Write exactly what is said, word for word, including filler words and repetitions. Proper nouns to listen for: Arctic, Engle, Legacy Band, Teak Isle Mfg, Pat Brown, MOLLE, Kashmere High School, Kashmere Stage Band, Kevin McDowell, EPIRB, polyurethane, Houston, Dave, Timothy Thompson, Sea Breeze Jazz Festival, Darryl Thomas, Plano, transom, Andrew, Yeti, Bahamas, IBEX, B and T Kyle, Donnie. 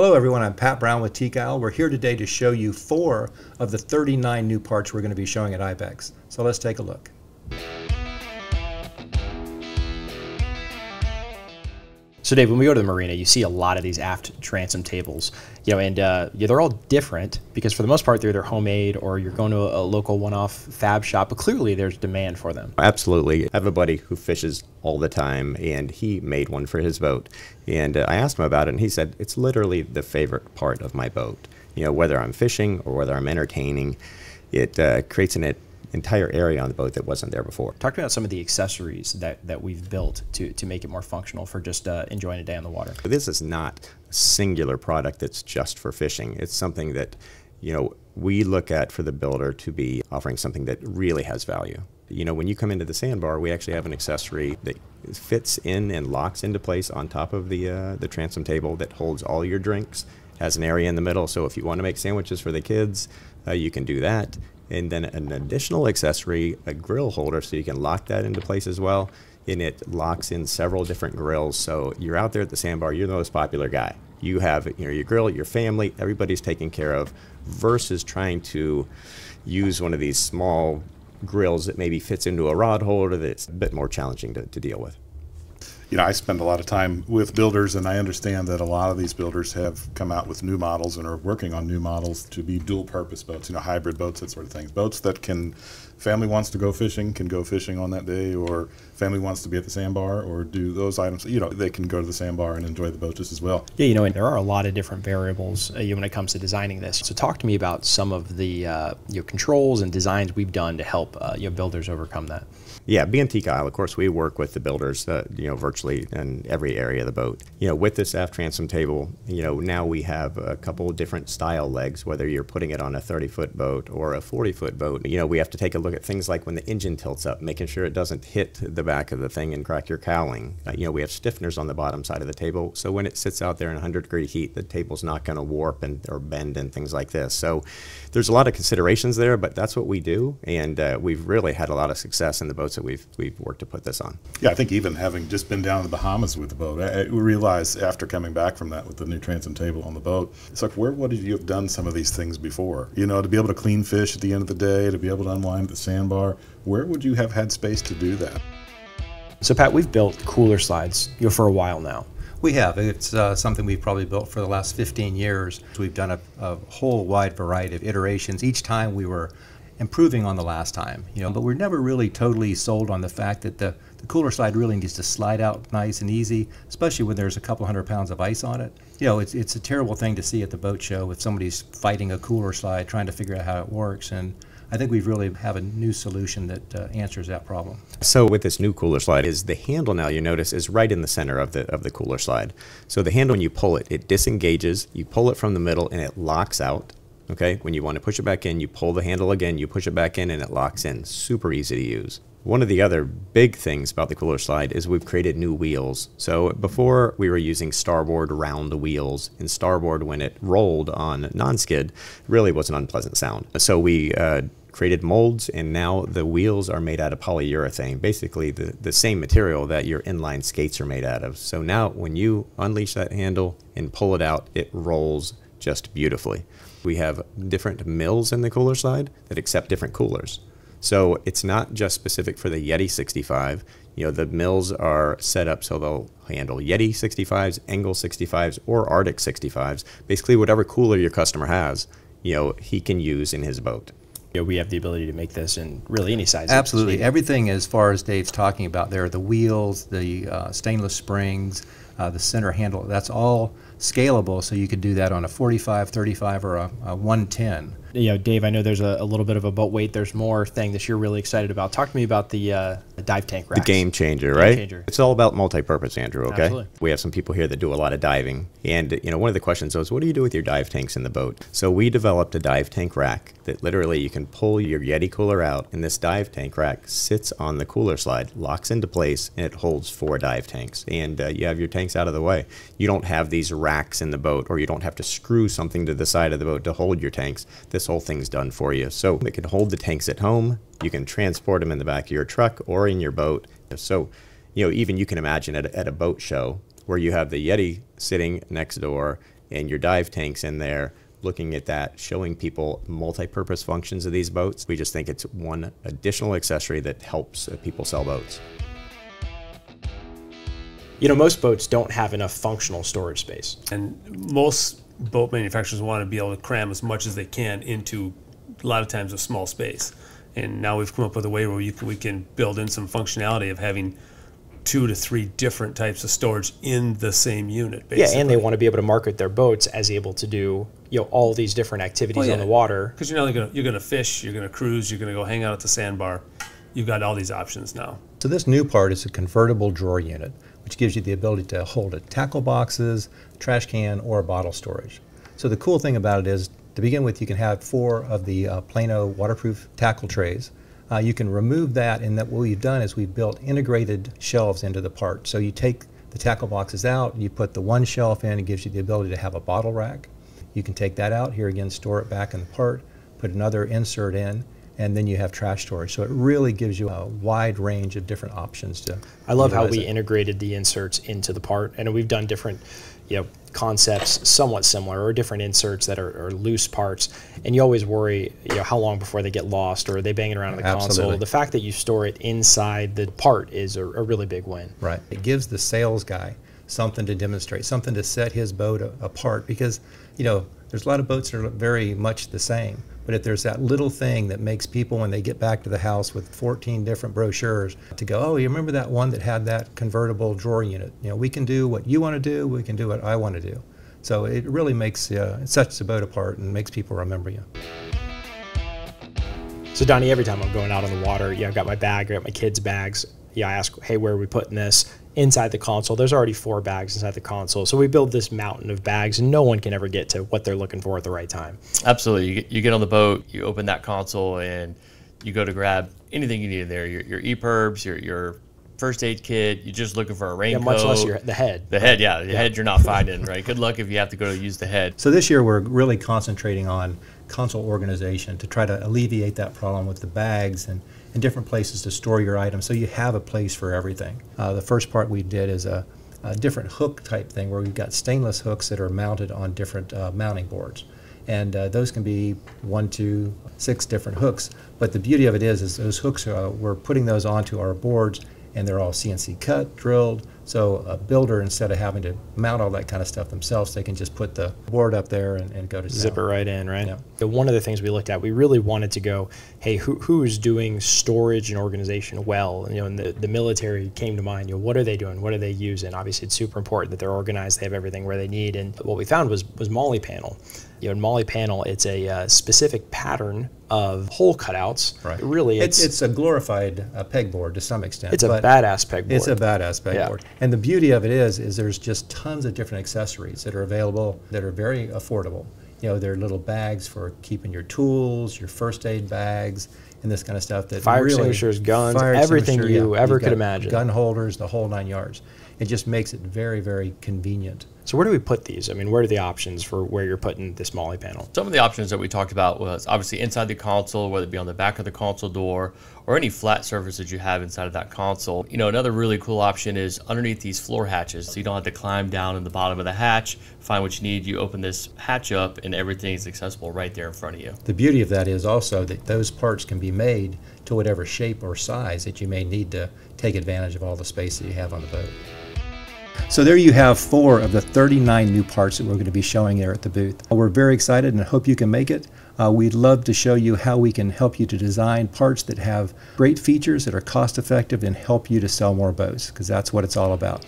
Hello everyone, I'm Pat Brown with Teak Isle. We're here today to show you four of the thirty-nine new parts we're going to be showing at I BEX. So let's take a look. So Dave, when we go to the marina, you see a lot of these aft transom tables, you know, and uh, yeah, they're all different because for the most part, they're either homemade or you're going to a local one-off fab shop, but clearly there's demand for them. Absolutely. I have a buddy who fishes all the time and he made one for his boat. And uh, I asked him about it and he said, it's literally the favorite part of my boat. You know, whether I'm fishing or whether I'm entertaining, it uh, creates an entire area on the boat that wasn't there before. Talk about some of the accessories that, that we've built to, to make it more functional for just uh, enjoying a day on the water. This is not a singular product that's just for fishing. It's something that, you know, we look at for the builder to be offering something that really has value. You know, when you come into the sandbar, we actually have an accessory that fits in and locks into place on top of the, uh, the transom table that holds all your drinks, has an area in the middle, so if you want to make sandwiches for the kids, uh, you can do that. And then an additional accessory, a grill holder, so you can lock that into place as well. And it locks in several different grills. So you're out there at the sandbar, you're the most popular guy. You have, you know, your grill, your family, everybody's taken care of, versus trying to use one of these small grills that maybe fits into a rod holder that's a bit more challenging to, to deal with. You know, I spend a lot of time with builders, and I understand that a lot of these builders have come out with new models and are working on new models to be dual-purpose boats, you know, hybrid boats, that sort of things. Boats that can, family wants to go fishing, can go fishing on that day, or family wants to be at the sandbar or do those items. You know, they can go to the sandbar and enjoy the boat just as well. Yeah, you know, and there are a lot of different variables uh, when it comes to designing this. So talk to me about some of the uh, you know, controls and designs we've done to help uh, you know, builders overcome that. Yeah, B and T Kyle, of course, we work with the builders, uh, you know, virtually in every area of the boat. You know, with this aft transom table, you know, now we have a couple of different style legs, whether you're putting it on a thirty-foot boat or a forty-foot boat. You know, we have to take a look at things like when the engine tilts up, making sure it doesn't hit the back of the thing and crack your cowling. Uh, you know, we have stiffeners on the bottom side of the table, so when it sits out there in one hundred degree heat, the table's not going to warp and or bend and things like this. So there's a lot of considerations there, but that's what we do, and uh, we've really had a lot of success in the boat that we've, we've worked to put this on. Yeah, I think even having just been down in the Bahamas with the boat, I, I realized after coming back from that with the new transom table on the boat, it's like, where would you have done some of these things before? You know, to be able to clean fish at the end of the day, to be able to unwind at the sandbar, where would you have had space to do that? So Pat, we've built cooler slides, you know, for a while now. We have. It's uh, something we've probably built for the last fifteen years. We've done a, a whole wide variety of iterations. Each time we were improving on the last time, you know, but we're never really totally sold on the fact that the, the cooler slide really needs to slide out nice and easy, especially when there's a couple hundred pounds of ice on it. You know, it's, it's a terrible thing to see at the boat show if somebody's fighting a cooler slide, trying to figure out how it works. And I think we really have a new solution that uh, answers that problem. So with this new cooler slide, is the handle now, you notice, is right in the center of the, of the cooler slide. So the handle, when you pull it, it disengages, you pull it from the middle and it locks out. Okay, when you want to push it back in, you pull the handle again, you push it back in, and it locks in. Super easy to use. One of the other big things about the cooler slide is we've created new wheels. So before we were using starboard round wheels, and starboard, when it rolled on non-skid, really was an unpleasant sound. So we uh, created molds, and now the wheels are made out of polyurethane, basically the, the same material that your inline skates are made out of. So now when you unleash that handle and pull it out, it rolls just beautifully. We have different mills in the cooler slide that accept different coolers. So it's not just specific for the Yeti sixty-five. You know, the mills are set up so they'll handle Yeti sixty-fives, Engle sixty-fives, or Arctic sixty-fives. Basically, whatever cooler your customer has, you know, he can use in his boat. You know, we have the ability to make this in really any size. Absolutely. Everything as far as Dave's talking about there, the wheels, the uh, stainless springs, uh, the center handle, that's all scalable, so you could do that on a forty-five, thirty-five, or a, a one ten. You know, Dave, I know there's a, a little bit of a boat weight, there's more thing that you're really excited about. Talk to me about the, uh, the dive tank racks. The game changer, right? Game changer. It's all about multi-purpose, Andrew, okay? Absolutely. We have some people here that do a lot of diving. And, you know, one of the questions was, what do you do with your dive tanks in the boat? So we developed a dive tank rack that literally you can pull your Yeti cooler out, and this dive tank rack sits on the cooler slide, locks into place, and it holds four dive tanks. And uh, you have your tanks out of the way. You don't have these racks in the boat, or you don't have to screw something to the side of the boat to hold your tanks. This This whole thing's done for you. So it can hold the tanks at home, you can transport them in the back of your truck or in your boat. So, you know, even you can imagine at a, at a boat show where you have the Yeti sitting next door and your dive tanks in there, looking at that, showing people multi-purpose functions of these boats. We just think it's one additional accessory that helps people sell boats. You know, most boats don't have enough functional storage space. And most boat manufacturers want to be able to cram as much as they can into, a lot of times, a small space. And now we've come up with a way where we can, we can build in some functionality of having two to three different types of storage in the same unit, basically. Yeah, and they want to be able to market their boats as able to do, you know, all these different activities well, yeah. on the water. Because you're not gonna, you're going to fish, you're going to cruise, you're going to go hang out at the sandbar. You've got all these options now. So this new part is a convertible drawer unit, which gives you the ability to hold a tackle boxes, trash can, or a bottle storage. So the cool thing about it is, to begin with, you can have four of the uh, Plano waterproof tackle trays. Uh, you can remove that, and that what we've done is we've built integrated shelves into the part. So you take the tackle boxes out, you put the one shelf in, it gives you the ability to have a bottle rack. You can take that out, here again, store it back in the part, put another insert in, and then you have trash storage. So it really gives you a wide range of different options to I love how we it. integrated the inserts into the part, and we've done different, you know, concepts somewhat similar, or different inserts that are, are loose parts, and you always worry, you know, how long before they get lost, or are they banging around in the Absolutely. console. The fact that you store it inside the part is a, a really big win. Right. It gives the sales guy something to demonstrate, something to set his boat apart, because, you know, there's a lot of boats that are very much the same. But if there's that little thing that makes people, when they get back to the house with fourteen different brochures, to go, oh, you remember that one that had that convertible drawer unit? You know, we can do what you want to do, we can do what I want to do. So it really makes, uh, it sets the boat apart and makes people remember you. So Donnie, every time I'm going out on the water, yeah, I've got my bag, I've got my kids' bags. Yeah, I ask, hey, where are we putting this? Inside the console, there's already four bags inside the console. So we build this mountain of bags, and no one can ever get to what they're looking for at the right time. Absolutely. You get on the boat, you open that console, and you go to grab anything you need in there, your, your E P I R Bs, your, your first aid kit, you're just looking for a raincoat. Yeah, much less your, the head. The head, yeah. The yeah. head you're not finding, right? Good luck if you have to go to use the head. So this year we're really concentrating on console organization to try to alleviate that problem with the bags and and different places to store your items, so you have a place for everything. Uh, the first part we did is a, a different hook type thing where we've got stainless hooks that are mounted on different uh, mounting boards. And uh, those can be one, two, six different hooks. But the beauty of it is, is those hooks, uh, we're putting those onto our boards, and they're all C N C cut, drilled. So a builder, instead of having to mount all that kind of stuff themselves, they can just put the board up there and, and go to zip it right in, right? Yeah. One of the things we looked at, we really wanted to go, hey, who who is doing storage and organization well? And, you know, and the, the military came to mind. You know, what are they doing? What are they using? Obviously, it's super important that they're organized. They have everything where they need. And what we found was was MOLLE panel. You know, in MOLLE panel, it's a uh, specific pattern of hole cutouts. Right. Really, it's, it's, it's a glorified uh, pegboard to some extent. It's a badass pegboard. It's a badass pegboard. Yeah. And the beauty of it is, is there's just tons of different accessories that are available that are very affordable. You know, there are little bags for keeping your tools, your first aid bags, and this kind of stuff. That fire really, extinguishers, guns, fire everything extinguisher, you yeah, ever could imagine. Gun holders, the whole nine yards. It just makes it very, very convenient. So where do we put these? I mean, where are the options for where you're putting this MOLLE panel? Some of the options that we talked about was obviously inside the console, whether it be on the back of the console door or any flat surface that you have inside of that console. You know, another really cool option is underneath these floor hatches, so you don't have to climb down in the bottom of the hatch, find what you need. You open this hatch up and everything is accessible right there in front of you. The beauty of that is also that those parts can be made to whatever shape or size that you may need to take advantage of all the space that you have on the boat. So there you have four of the thirty-nine new parts that we're going to be showing there at the booth. We're very excited and hope you can make it. Uh, we'd love to show you how we can help you to design parts that have great features that are cost effective and help you to sell more boats, because that's what it's all about.